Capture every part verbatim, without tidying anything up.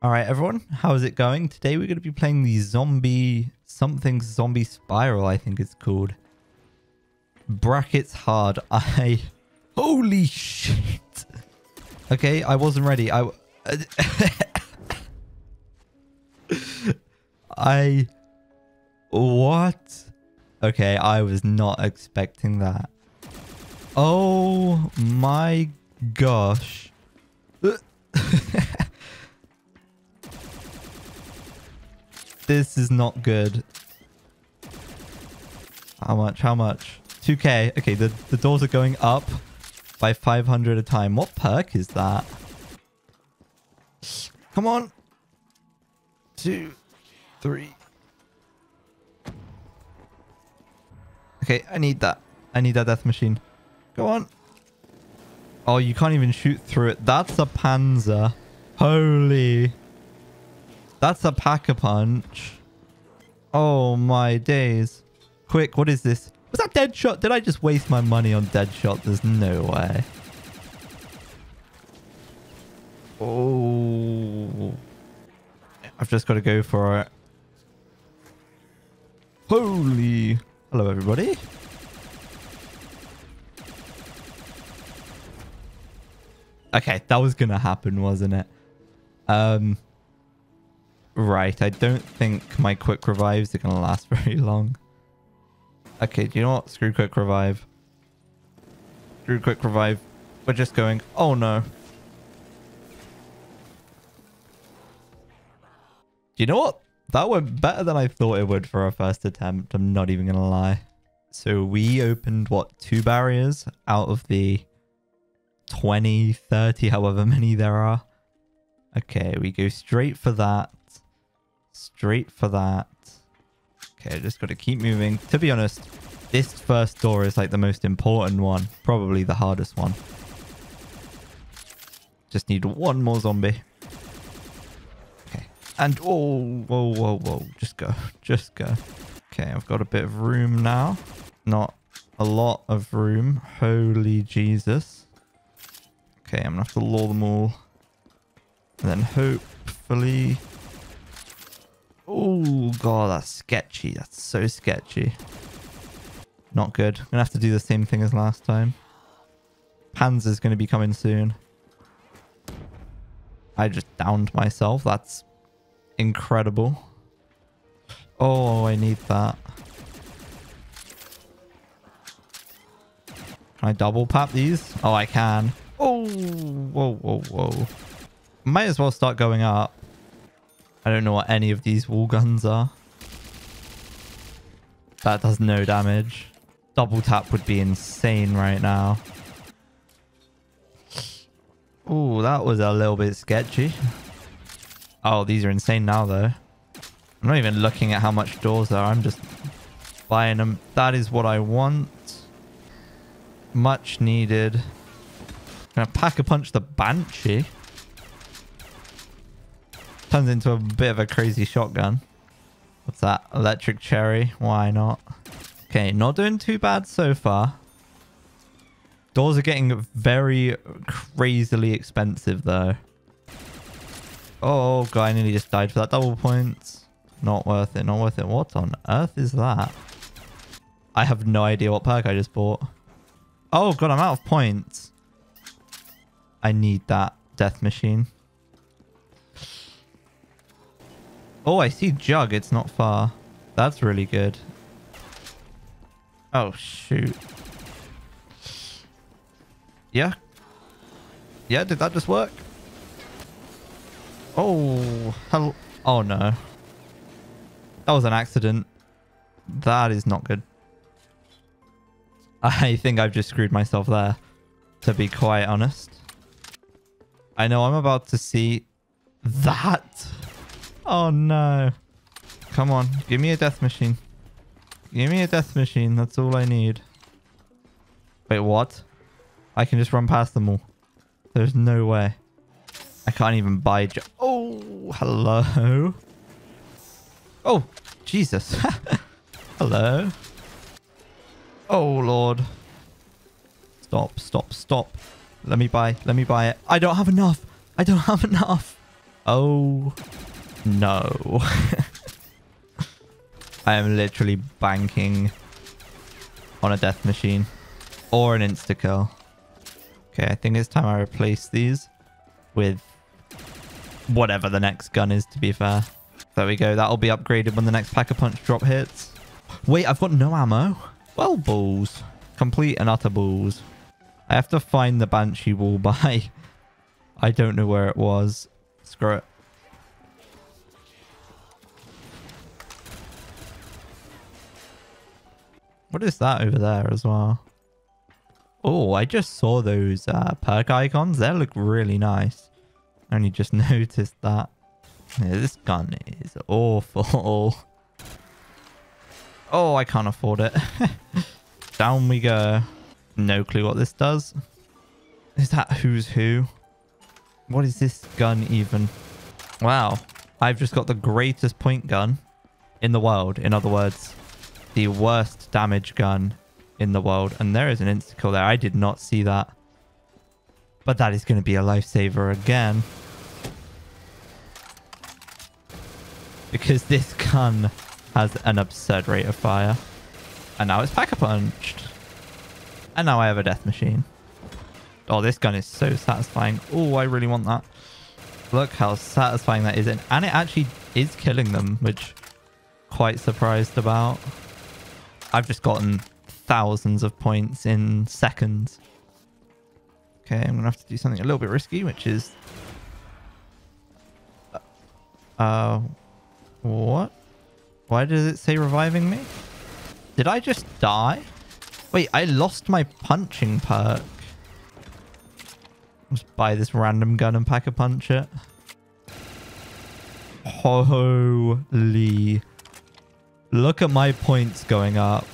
All right, everyone, how's it going? Today we're going to be playing the zombie something zombie spiral, I think it's called. Brackets hard. I holy shit. Okay, I wasn't ready. I I what? Okay, I was not expecting that. Oh my gosh. This is not good. How much? How much? two K. Okay, the, the doors are going up by five hundred a time. What perk is that? Come on. Two, three. Okay, I need that. I need that death machine. Go on. Oh, you can't even shoot through it. That's a panzer. Holy... That's a pack-a-punch. Oh my days. Quick, what is this? Was that Deadshot? Did I just waste my money on Deadshot? There's no way. Oh. I've just got to go for it. Holy. Hello, everybody. Okay, that was going to happen, wasn't it? Um... Right, I don't think my quick revives are going to last very long. Okay, do you know what? Screw quick revive. Screw quick revive. We're just going... Oh, no. Do you know what? That went better than I thought it would for our first attempt. I'm not even going to lie. So we opened, what, two barriers out of the twenty, thirty, however many there are. Okay, we go straight for that. Straight for that. Okay, just got to keep moving. To be honest, this first door is like the most important one. Probably the hardest one. Just need one more zombie. Okay. And oh, whoa, whoa, whoa. Just go. Just go. Okay, I've got a bit of room now. Not a lot of room. Holy Jesus. Okay, I'm going to have to lure them all. And then hopefully... Oh, God, that's sketchy. That's so sketchy. Not good. I'm going to have to do the same thing as last time. Panzer's going to be coming soon. I just downed myself. That's incredible. Oh, I need that. Can I double tap these? Oh, I can. Oh, whoa, whoa, whoa. Might as well start going up. I don't know what any of these wall guns are. That does no damage. Double tap would be insane right now. Oh, that was a little bit sketchy. Oh, these are insane now, though. I'm not even looking at how much doors there are. I'm just buying them. That is what I want. Much needed. I'm going to pack-a-punch the Banshee. Turns into a bit of a crazy shotgun. What's that? Electric Cherry. Why not? Okay, not doing too bad so far. Doors are getting very crazily expensive, though. Oh, God, I nearly just died for that double point. Not worth it, not worth it. What on earth is that? I have no idea what perk I just bought. Oh, God, I'm out of points. I need that death machine. Oh, I see Jug. It's not far. That's really good. Oh, shoot. Yeah. Yeah, did that just work? Oh, hell. Oh, no. That was an accident. That is not good. I think I've just screwed myself there, to be quite honest. I know I'm about to see that. Oh, no. Come on. Give me a death machine. Give me a death machine. That's all I need. Wait, what? I can just run past them all. There's no way. I can't even buy... Ju oh, hello. Oh, Jesus. Hello. Oh, Lord. Stop, stop, stop. Let me buy. Let me buy it. I don't have enough. I don't have enough. Oh no. I am literally banking on a death machine or an insta-kill. Okay, I think it's time I replace these with whatever the next gun is, to be fair. There we go. That'll be upgraded when the next pack-a-punch drop hits. Wait, I've got no ammo. Well, balls. Complete and utter balls. I have to find the banshee wall by. I don't know where it was. Screw it. What is that over there as well? Oh, I just saw those uh, perk icons. They look really nice. I only just noticed that. Yeah, this gun is awful. Oh, I can't afford it. Down we go. No clue what this does. Is that Who's Who? What is this gun even? Wow. I've just got the greatest point gun in the world. In other words, the worst damage gun in the world. And there is an insta-kill there. I did not see that. But that is going to be a lifesaver again. Because this gun has an absurd rate of fire. And now it's pack-a-punched. And now I have a death machine. Oh, this gun is so satisfying. Oh, I really want that. Look how satisfying that is. And, and it actually is killing them, which I'm quite surprised about. I've just gotten thousands of points in seconds. Okay, I'm going to have to do something a little bit risky, which is... Uh... What? Why does it say reviving me? Did I just die? Wait, I lost my punching perk. Let's buy this random gun and pack-a-punch it. Holy. Look at my points going up.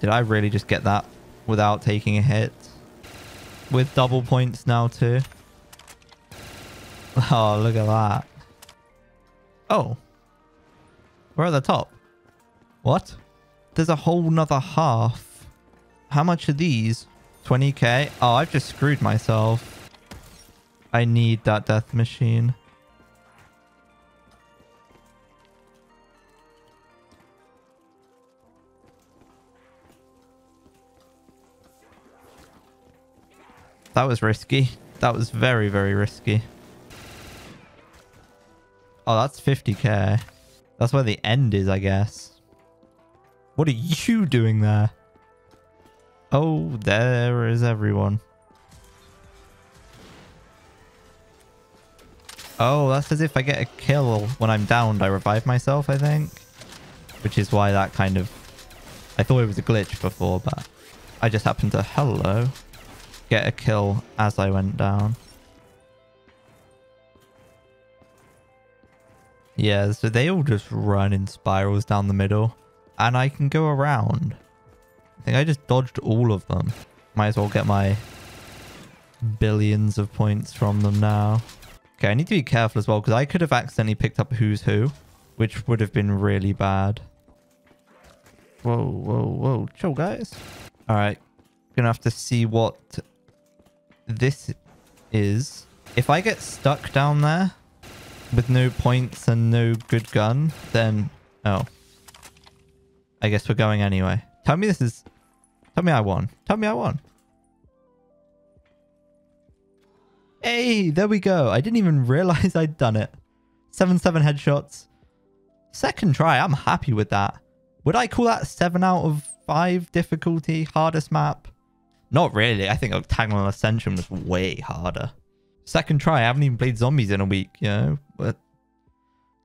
Did I really just get that without taking a hit? With double points now too. Oh, look at that. Oh. We're at the top. What? There's a whole nother half. How much are these? twenty K? Oh, I've just screwed myself. I need that death machine. That was risky. That was very, very risky. Oh, that's fifty K. That's where the end is, I guess. What are you doing there? Oh, there is everyone. Oh, that's as if I get a kill when I'm downed. I revive myself, I think. Which is why that kind of... I thought it was a glitch before, but I just happened to, hello, get a kill as I went down. Yeah, so they all just run in spirals down the middle. And I can go around. I think I just dodged all of them. Might as well get my billions of points from them now. Okay, I need to be careful as well, because I could have accidentally picked up Who's Who, which would have been really bad. Whoa, whoa, whoa. Chill, guys. All right. Gonna have to see what this is. If I get stuck down there... with no points and no good gun, then... Oh. I guess we're going anyway. Tell me this is... Tell me I won. Tell me I won. Hey, there we go. I didn't even realize I'd done it. seven seven headshots. Second try. I'm happy with that. Would I call that seven out of five difficulty? Hardest map? Not really. I think Octagon Ascension was way harder. Second try. I haven't even played zombies in a week, you know. But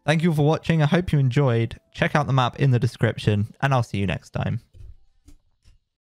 thank you for watching. I hope you enjoyed. Check out the map in the description, and I'll see you next time.